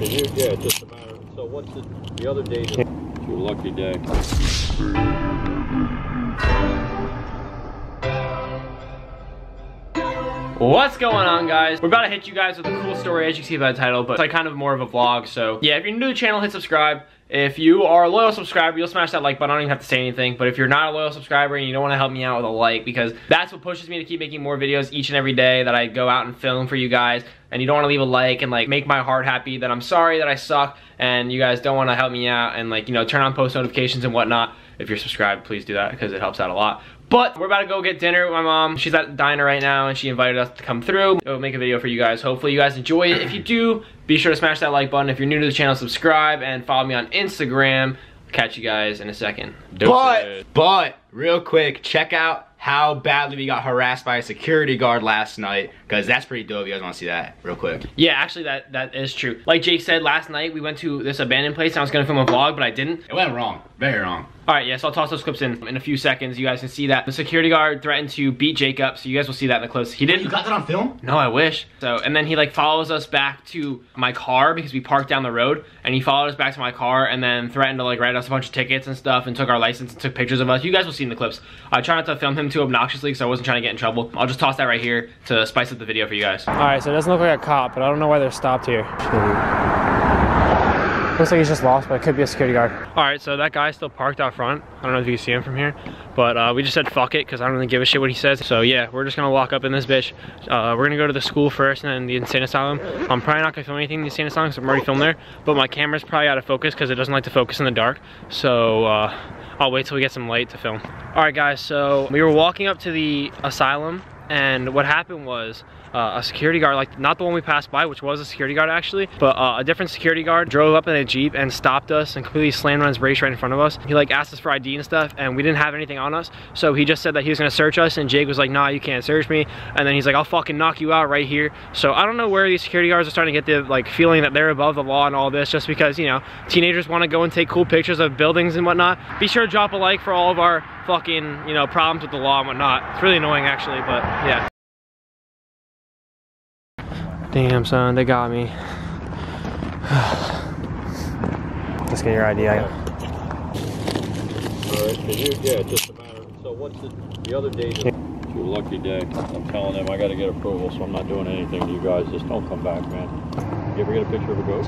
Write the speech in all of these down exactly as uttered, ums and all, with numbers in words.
So you, yeah, it's just a matter of, so what's the, the other day? That, it's your lucky day. What's going on, guys? We're about to hit you guys with a cool story, as you can see by the title, but it's like kind of more of a vlog. So yeah, if you're new to the channel, hit subscribe. If you are a loyal subscriber, you'll smash that like button. I don't even have to say anything. But if you're not a loyal subscriber and you don't want to help me out with a like, because that's what pushes me to keep making more videos each and every day that I go out and film for you guys, and you don't want to leave a like and like make my heart happy that I'm sorry that I suck and you guys don't want to help me out and like, you know, turn on post notifications and whatnot. If you're subscribed, please do that because it helps out a lot. But we're about to go get dinner with my mom. She's at the diner right now and she invited us to come through. I'll make a video for you guys. Hopefully you guys enjoy it. If you do, be sure to smash that like button. If you're new to the channel, subscribe and follow me on Instagram. Catch you guys in a second. Dope but, it. but, real quick, check out how badly we got harassed by a security guard last night, because that's pretty dope. You guys want to see that real quick? Yeah, actually, that, that is true. Like Jake said, last night we went to this abandoned place and I was going to film a vlog, but I didn't. It went wrong. Very wrong. All right, yeah, so I'll toss those clips in in a few seconds. You guys can see that. The security guard threatened to beat Jake up, so you guys will see that in the clips. He didn't. You got that on film? No, I wish. So, and then he like follows us back to my car because we parked down the road, and he followed us back to my car and then threatened to like write us a bunch of tickets and stuff and took our license and took pictures of us. You guys will see in the clips. I try not to film him too obnoxiously because I wasn't trying to get in trouble. I'll just toss that right here to spice up the video for you guys. All right, so it doesn't look like a cop, but I don't know why they're stopped here. Looks like he's just lost, but it could be a security guard. All right, so that guy's still parked out front. I don't know if you can see him from here, but uh, we just said fuck it because I don't really give a shit what he says. So yeah, we're just gonna walk up in this bitch. Uh, we're gonna go to the school first and then the insane asylum. I'm probably not gonna film anything in the insane asylum because I'm already filmed there, but my camera's probably out of focus because it doesn't like to focus in the dark. So uh, I'll wait till we get some light to film. All right, guys, so we were walking up to the asylum, and what happened was uh, a security guard, like not the one we passed by, which was a security guard actually, but uh, a different security guard drove up in a Jeep and stopped us and completely slammed on his brakes right in front of us. He like asked us for I D and stuff, and we didn't have anything on us. So he just said that he was gonna search us, and Jake was like, nah, you can't search me. And then he's like, I'll fucking knock you out right here. So I don't know where these security guards are starting to get the like feeling that they're above the law and all this, just because, you know, teenagers wanna go and take cool pictures of buildings and whatnot. Be sure to drop a like for all of our fucking, you know, problems with the law and whatnot. It's really annoying actually, but yeah. Damn, son, they got me. Let's get your I D. Yeah. All right, so you, yeah, just a matter of, so what's the, the other day? That, it's your lucky day. I'm telling him I got to get approval, so I'm not doing anything to you guys. Just don't come back, man. You ever get a picture of a goat?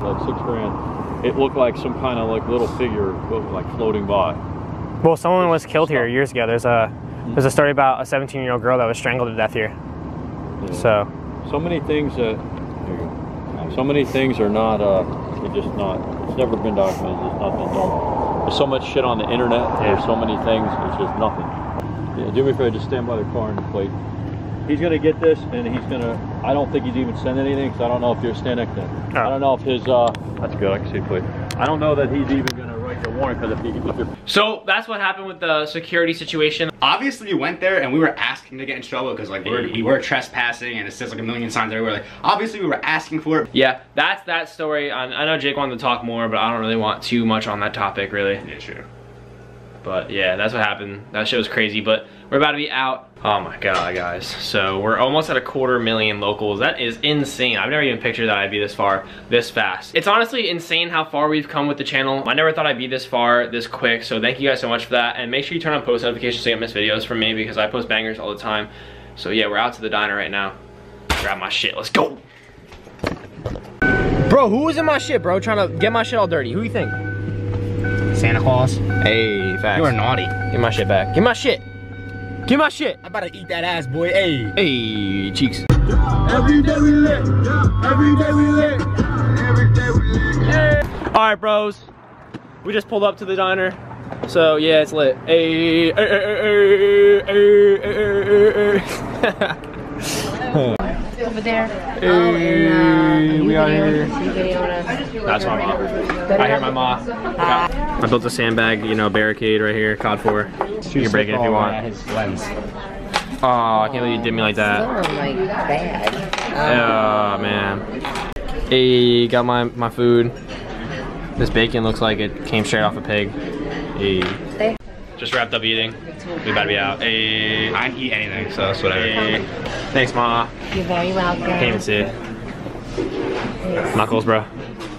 Like six grand. It looked like some kind of like little figure, like floating by. Well, someone was killed here years ago. There's a there's a story about a seventeen-year-old girl that was strangled to death here. Yeah. So, so many things that so many things are not. Uh, it's just not. It's never been documented. It's not been done. There's so much shit on the internet. Yeah. There's so many things. It's just nothing. Yeah, do me a favor. Just stand by the car and plate. He's gonna get this, and he's gonna. I don't think he's even sent anything because I don't know if you're standing next to him. I don't know if his. Uh, that's good. I can see plate. I don't know that he's even gonna. So that's what happened with the security situation. Obviously we went there and we were asking to get in trouble because like we were, we were trespassing and it says like a million signs everywhere. Like obviously we were asking for it. Yeah, that's that story. I know Jake wanted to talk more, but I don't really want too much on that topic really. Yeah, sure. But yeah, that's what happened. That shit was crazy, but we're about to be out. Oh my God, guys. So we're almost at a quarter million locals. That is insane. I've never even pictured that I'd be this far, this fast. It's honestly insane how far we've come with the channel. I never thought I'd be this far, this quick. So thank you guys so much for that. And make sure you turn on post notifications so you don't miss videos from me because I post bangers all the time. So yeah, we're out to the diner right now. Grab my shit, let's go. Bro, who was in my shit, bro? Trying to get my shit all dirty. Who do you think? Santa Claus. Hey, facts. You are naughty. Get my shit back. Get my shit. Get my shit. I'm about to eat that ass, boy. Hey. Hey, cheeks. Every day we lit. Every day we lit. Every day we lit. Hey. All right, bros. We just pulled up to the diner. So, yeah, it's lit. Hey. Over there. Hey. Oh, and, uh, we are here. That's my mom. I hear my mom. Uh, I built a sandbag, you know, barricade right here, C O D four. You can break it if you want. Oh, I can't believe you did me like that. Oh man. Hey, got my, my food. This bacon looks like it came straight off a pig. Hey. Just wrapped up eating. We about to be out. Hey. I didn't eat anything, so it's whatever. Hey. Thanks, Ma. You're very welcome. Can't even see it. Knuckles, bro.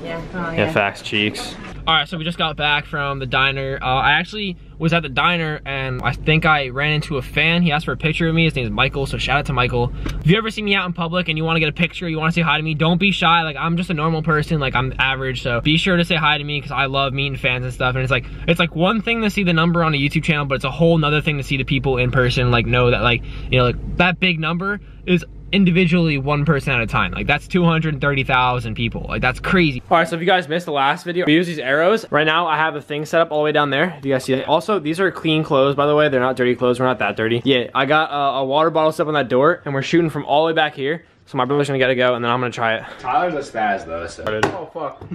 Yeah, oh, yeah. Yeah, facts, cheeks. All right, so we just got back from the diner. Uh, I actually was at the diner and I think I ran into a fan. He asked for a picture of me. His name is Michael, so shout out to Michael. If you ever see me out in public and you wanna get a picture, you wanna say hi to me, don't be shy. Like, I'm just a normal person, like I'm average, so be sure to say hi to me because I love meeting fans and stuff. And it's like, it's like one thing to see the number on a YouTube channel, but it's a whole nother thing to see the people in person, like know that like, you know, like that big number is individually one person at a time. Like that's two hundred thirty thousand people. Like that's crazy. All right, so if you guys missed the last video, we use these arrows. Right now I have a thing set up all the way down there. Do you guys see that? Also, these are clean clothes, by the way. They're not dirty clothes. We're not that dirty. Yeah, I got uh, a water bottle set up on that door and we're shooting from all the way back here. So my brother's gonna gotta go and then I'm gonna try it. Tyler's a spaz though, so. Oh fuck.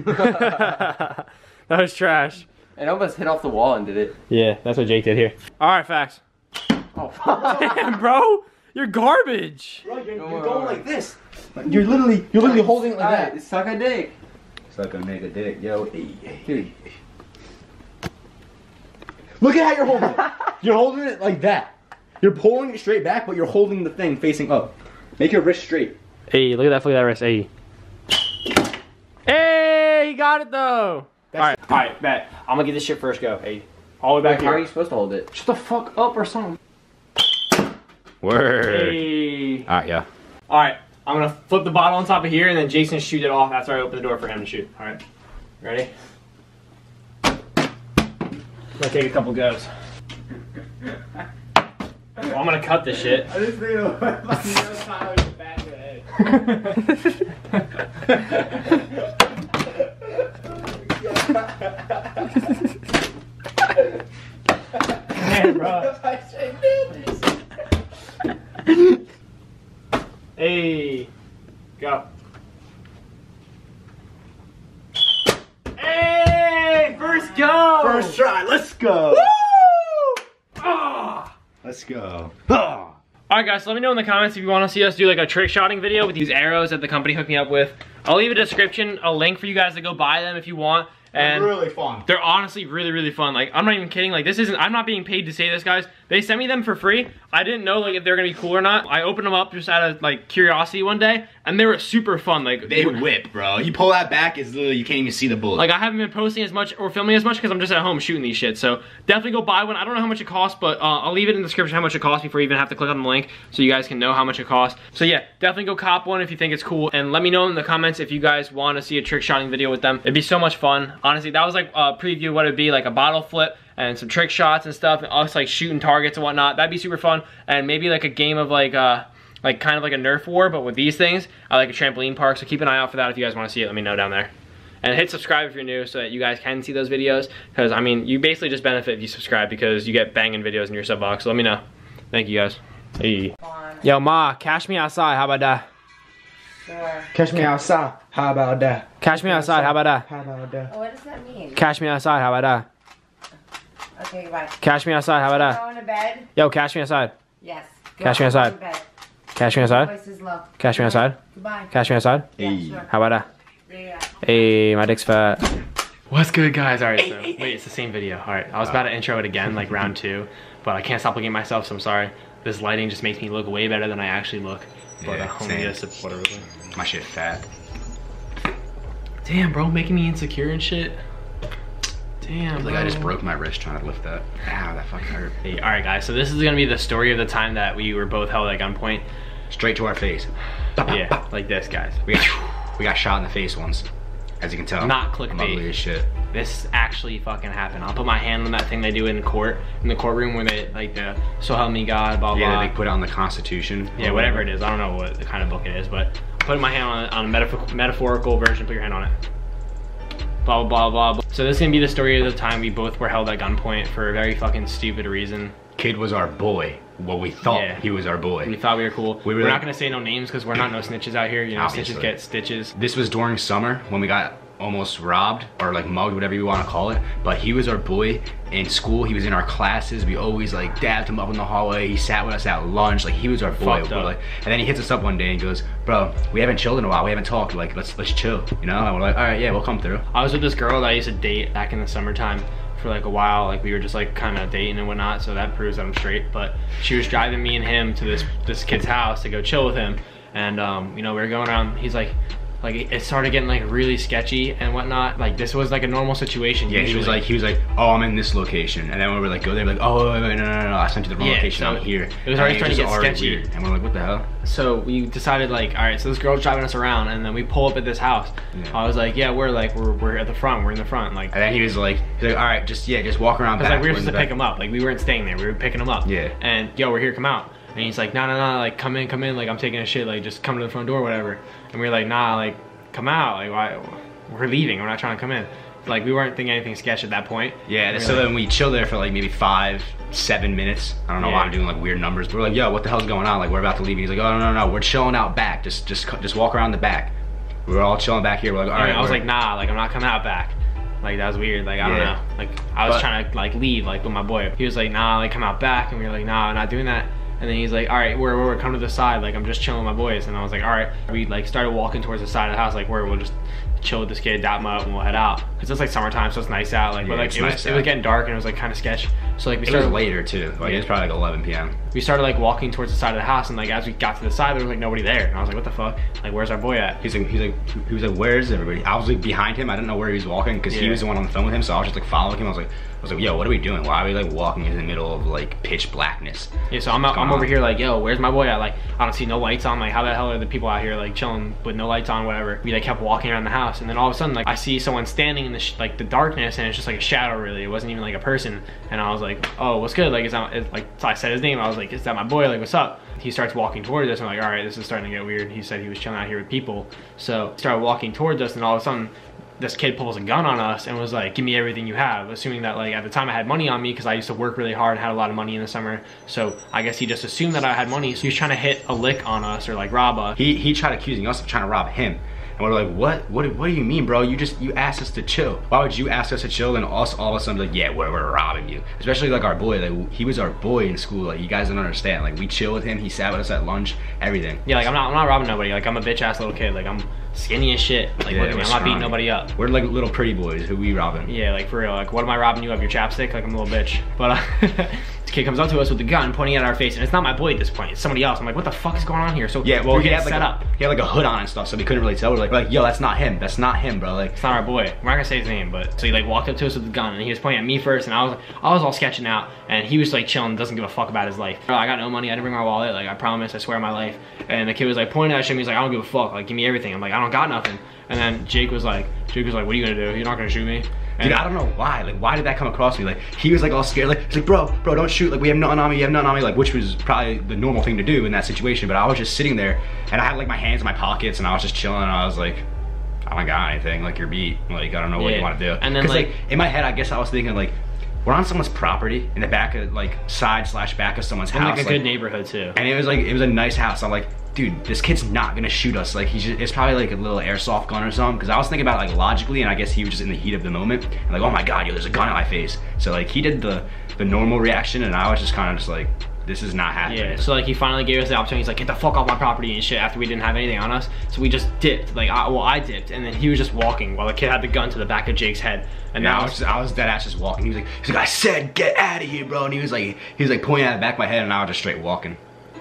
That was trash. It almost hit off the wall and did it. Yeah, that's what Jake did here. All right, facts. Oh fuck. Damn, bro. You're garbage. Bro, you're, you're going like this. You're literally, you're literally holding it like that. Right, suck a dick. Suck a nigga dick, yo. Dude. Look at how you're holding it. You're holding it like that. You're pulling it straight back, but you're holding the thing facing up. Make your wrist straight. Hey, look at that, look at that wrist. Hey. Hey, he got it though. That's all right, all right, bet. I'm gonna get this shit first go. Hey, all the way back Wait, here. How are you supposed to hold it? Shut the fuck up or something. Word. Hey. All right, yeah. All right, I'm gonna flip the bottle on top of here and then Jason shoot it off after I open the door for him to shoot. All right, ready? I'm gonna take a couple goes. Well, I'm gonna cut this shit. I just need to let my Tyler get back in the head. Man, bro. Hey, go. Hey, first go. First try, let's go. Woo! Ah. Let's go. Ah. All right guys, so let me know in the comments if you want to see us do like a trick shotting video with these arrows that the company hooked me up with. I'll leave a description, a link for you guys to go buy them if you want. And they're really fun. They're honestly really, really fun. Like, I'm not even kidding. Like, this isn't, I'm not being paid to say this, guys. They sent me them for free. I didn't know, like, if they're gonna be cool or not. I opened them up just out of, like, curiosity one day, and they were super fun. Like, they whip, bro. You pull that back, it's literally, you can't even see the bullet. Like, I haven't been posting as much or filming as much because I'm just at home shooting these shit. So, definitely go buy one. I don't know how much it costs, but uh, I'll leave it in the description how much it costs before you even have to click on the link so you guys can know how much it costs. So, yeah, definitely go cop one if you think it's cool. And let me know in the comments if you guys want to see a trick shotting video with them. It'd be so much fun. Honestly, that was like a preview of what it'd be, like a bottle flip and some trick shots and stuff, and us like shooting targets and whatnot. That'd be super fun. And maybe like a game of like uh like kind of like a Nerf war, but with these things, I like a trampoline park. So keep an eye out for that if you guys want to see it. Let me know down there. And hit subscribe if you're new so that you guys can see those videos. Because I mean, you basically just benefit if you subscribe because you get banging videos in your sub box. So let me know. Thank you guys. Hey. Yo, Ma, cash me outside. How about that? Catch me outside, how about that? Catch me outside, how about that? How about that? What does that mean? Catch me outside, how about that? Okay, bye. Catch me outside, how about that? Going to bed? Yo, catch me outside. Yes. Catch me outside. Catch me outside. Catch me outside. Goodbye. Catch me outside. Hey. How about that? Hey, my dick's fat. What's good, guys? All right, so wait, it's the same video. All right, I was about to intro it again, like round two, but I can't stop looking at myself, so I'm sorry. This lighting just makes me look way better than I actually look. But yeah, I'm gonna support everything. My shit fat. Damn, bro, making me insecure and shit. Damn, like I just broke my wrist trying to lift that. Ow, that fucking hurt. Hey, all right, guys, so this is gonna be the story of the time that we were both held at gunpoint. Straight to our face. Yeah, like this, guys. We got, we got shot in the face once, as you can tell. Not clickbait. As shit. This actually fucking happened. I'll put my hand on that thing they do in court, in the courtroom where they, like, the, so help me God, blah, yeah, blah. Yeah, they put it on the Constitution. Yeah, whatever, whatever it is. I don't know what the kind of book it is, but put my hand on, on a metaphor, metaphorical version, put your hand on it. Blah, blah, blah, blah. So this is gonna be the story of the time we both were held at gunpoint for a very fucking stupid reason. Kid was our boy. Well, we thought yeah. he was our boy. We thought we were cool. We were we're like, not gonna say no names because we're not no snitches out here. You know, obviously. Snitches get stitches. This was during summer when we got almost robbed or like mugged, whatever you want to call it, but he was our boy in school. He was in our classes. We always like dabbed him up in the hallway. He sat with us at lunch. Like he was our boy. Like, and then he hits us up one day and goes, bro, we haven't chilled in a while. We haven't talked. Like, let's let's chill, you know? And we're like, all right, yeah, we'll come through. I was with this girl that I used to date back in the summertime for like a while. Like we were just like kind of dating and whatnot. So that proves that I'm straight, but she was driving me and him to this, this kid's house to go chill with him. And um, you know, we were going around, he's like, like it started getting like really sketchy and whatnot. Like this was like a normal situation. Yeah, usually. he was like he was like, oh, I'm in this location, and then we were like, go there, like, oh, wait, wait, no, no, no, no, I sent you the wrong yeah, location. So I'm here. It was already starting to get sketchy, weird. And we're like, what the hell? So we decided like, all right, so this girl's driving us around, and then we pull up at this house. Yeah. I was like, yeah, we're like we're we're at the front, we're in the front, like. And then he was like, he's like, all right, just yeah, just walk around. Because like we were just to pick him up, like we weren't staying there, we were picking him up. Yeah. And yo, we're here, come out. And he's like, no, no, no, like, come in, come in, like, I'm taking a shit, like, just come to the front door, or whatever. And we were like, nah, like, come out, like, why, we're leaving, we're not trying to come in. Like, we weren't thinking anything sketch at that point. Yeah, we so like, then we chilled there for, like, maybe five, seven minutes. I don't know yeah. why I'm doing, like, weird numbers. We're like, yo, what the hell's going on? Like, we're about to leave. He's like, oh, no, no, no, we're chilling out back. Just, just, just walk around the back. We were all chilling back here. We're like, all right. And I was like, nah, like, I'm not coming out back. Like, that was weird, like, I yeah. don't know. Like, I was but, trying to, like, leave, like, with my boy. He was like, nah, like, come out back. And we were like, nah, I'm not doing that. And then he's like, all right, we're, we're, come to the side. Like, I'm just chilling with my boys. And I was like, all right. We like started walking towards the side of the house. Like, where we'll just chill with this kid, dap him up, and we'll head out. Cause it's like summertime, so it's nice out. Like, yeah, but like, it, nice was, it was getting dark and it was like kind of sketch. So like we started- It was later too. Like, yeah. It was probably like eleven P M We started like walking towards the side of the house. And like, as we got to the side, there was like nobody there. And I was like, what the fuck? Like, where's our boy at? He's like, he's like, he was like, where's everybody? I was like behind him. I didn't know where he was walking. Cause yeah. he was the one on the phone with him. So I was just like following him. I was like, I was like, yo, what are we doing? Why are we like walking in the middle of like pitch blackness? Yeah, so I'm, out, I'm over here like, yo, where's my boy at? Like, I don't see no lights on. Like, how the hell are the people out here like chilling with no lights on, whatever? We like kept walking around the house, and then all of a sudden, like, I see someone standing in the sh like the darkness, and it's just like a shadow. Really, it wasn't even like a person. And I was like, oh, what's good? Like, is that it's, like? So I said his name. I was like, is that my boy? Like, what's up? He starts walking towards us. I'm like, all right, this is starting to get weird. He said he was chilling out here with people, so he started walking towards us, and all of a sudden. This kid pulls a gun on us and was like, give me everything you have, assuming that like at the time I had money on me because I used to work really hard and had a lot of money in the summer. So I guess he just assumed that I had money. So he was trying to hit a lick on us or like rob us. He, he tried accusing us of trying to rob him. And we're like, what? What What do you mean, bro? You just, you asked us to chill. Why would you ask us to chill and us all of a sudden like, yeah, we're, we're robbing you. Especially like our boy, like he was our boy in school. Like you guys don't understand. Like we chill with him. He sat with us at lunch, everything. Yeah, like I'm not, I'm not robbing nobody. Like I'm a bitch ass little kid. Like I'm, skinny as shit. Like, yeah, look at me. I'm not beating nobody up. We're like little pretty boys who we robbing. Yeah, like for real. Like, what am I robbing you of? Your chapstick? Like, I'm a little bitch. But uh, this kid comes up to us with a gun pointing at our face, and it's not my boy at this point. It's somebody else. I'm like, what the fuck is going on here? So yeah, well, we get set like up. A, he had like a hood on and stuff, so we couldn't really tell. We're like, we're like, yo, that's not him. That's not him, bro. Like, it's not our boy. We're not gonna say his name, but so he like walked up to us with the gun, and he was pointing at me first, and I was, I was all sketching out, and he was like chilling, doesn't give a fuck about his life. Bro, I got no money. I didn't bring my wallet. Like, I promise, I swear on my life. And the kid was like pointing at him. He's like, I don't give a fuck. Like, give me everything. I'm like, I I don't got nothing. And then Jake was like, Jake was like, what are you gonna do? You're not gonna shoot me. And dude, I don't know why. Like, why did that come across me? Like, he was like all scared. Like, he's like, bro, bro, don't shoot. Like, we have nothing on me. You have nothing on me. Like, which was probably the normal thing to do in that situation. But I was just sitting there, and I had like my hands in my pockets, and I was just chilling. And I was like, I don't got anything. Like, you're beat. Like, I don't know what yeah. you want to do. And then like, like in my head, I guess I was thinking like. We're on someone's property in the back of like side slash back of someone's house. And like a like, good neighborhood too. And it was like, it was a nice house. I'm like, dude, this kid's not gonna shoot us. Like he's just, it's probably like a little airsoft gun or something. Cause I was thinking about it, like logically, and I guess he was just in the heat of the moment. And like, oh my God, yo, there's a gun on my face. So like he did the, the normal reaction, and I was just kind of just like, this is not happening. Yeah, so like he finally gave us the opportunity. He's like, get the fuck off my property and shit after we didn't have anything on us. So we just dipped, like, I, well, I dipped. And then he was just walking while the kid had the gun to the back of Jake's head. And now yeah, I was, I was dead ass just walking. He was like, he's like, I said, get out of here, bro. And he was like, he was like pointing at the back of my head, and I was just straight walking.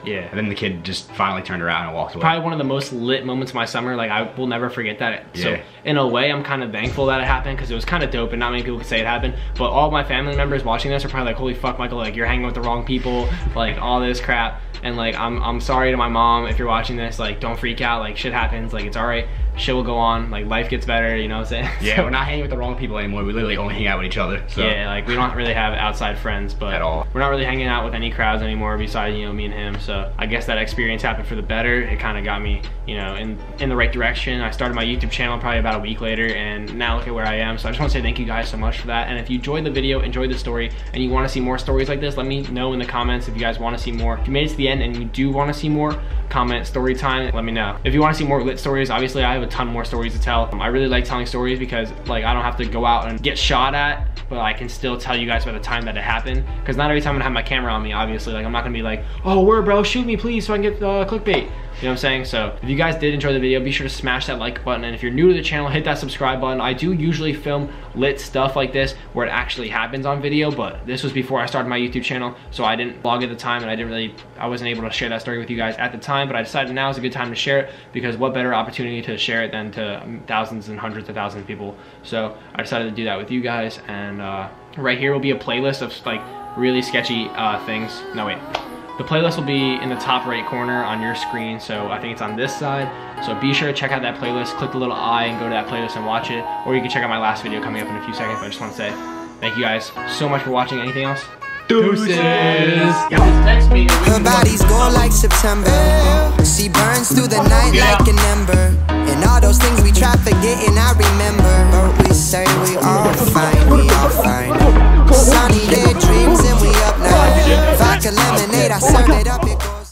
Yeah. And then the kid just finally turned around and walked away. Probably one of the most lit moments of my summer. Like, I will never forget that. Yeah. So, in a way, I'm kind of thankful that it happened because it was kind of dope and not many people could say it happened. But all my family members watching this are probably like, holy fuck, Michael, like, you're hanging with the wrong people. Like, all this crap. And, like, I'm, I'm sorry to my mom if you're watching this. Like, don't freak out. Like, shit happens. Like, it's all right. Shit will go on. Like, life gets better. You know what I'm saying? Yeah, so, we're not hanging with the wrong people anymore. We literally only hang out with each other. So. Yeah, like, we don't really have outside friends. But at all. We're not really hanging out with any crowds anymore besides, you know, me and him. So. So I guess that experience happened for the better. It kind of got me, you know, in, in the right direction. I started my YouTube channel probably about a week later, and now look at where I am. So I just want to say thank you guys so much for that. And if you enjoyed the video, enjoyed the story, and you want to see more stories like this, let me know in the comments if you guys want to see more. If you made it to the end and you do want to see more, comment story time, let me know. If you want to see more lit stories, obviously I have a ton more stories to tell. Um, I really like telling stories because like I don't have to go out and get shot at, but I can still tell you guys by the time that it happened. Because not every time I have my camera on me, obviously. Like I'm not going to be like, oh, we're bro, shoot me please so I can get uh, clickbait. You know what I'm saying? So if you guys did enjoy the video, be sure to smash that like button. And if you're new to the channel, hit that subscribe button. I do usually film lit stuff like this where it actually happens on video, but this was before I started my YouTube channel, so I didn't vlog at the time, and I didn't really, I wasn't able to share that story with you guys at the time, but I decided now is a good time to share it, because what better opportunity to share it than to thousands and hundreds of thousands of people. So I decided to do that with you guys, and uh, right here will be a playlist of like really sketchy uh, things. No, wait. The playlist will be in the top right corner on your screen, so I think it's on this side. So be sure to check out that playlist, click the little eye and go to that playlist and watch it, or you can check out my last video coming up in a few seconds. But I just want to say thank you guys so much for watching. Anything else? Deuces! Her body's gone like September. She burns through the night like an ember. And all those things we try forgetting, I remember. But we say we all fine, we all fine. Sunny day dreams and we up now. Vodka lemonade.